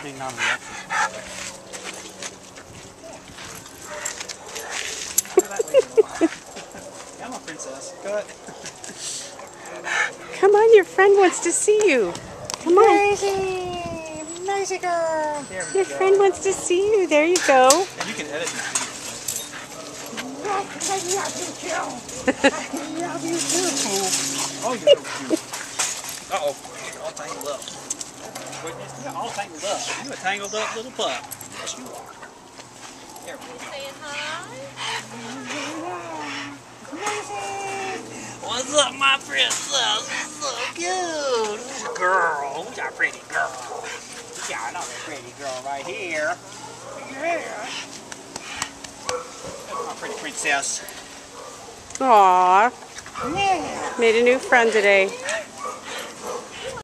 should be non-reactive. I'm a princess. Go ahead. Come on, your friend wants to see you. Come on. Noisy, noisy girl. Your friend wants to see you. There you go. And you can edit these. I love you too. I love you too. Oh, you're cute. Uh-oh. You're all tangled up. You're all tangled up. You're a tangled up little pup. Yes, you are. There we go. Saying hi. What's up, my princess? So cute. Girl. Who's our pretty girl? We got another pretty girl right here. Yeah. Pretty princess. Aww. Yeah. Made a new friend today.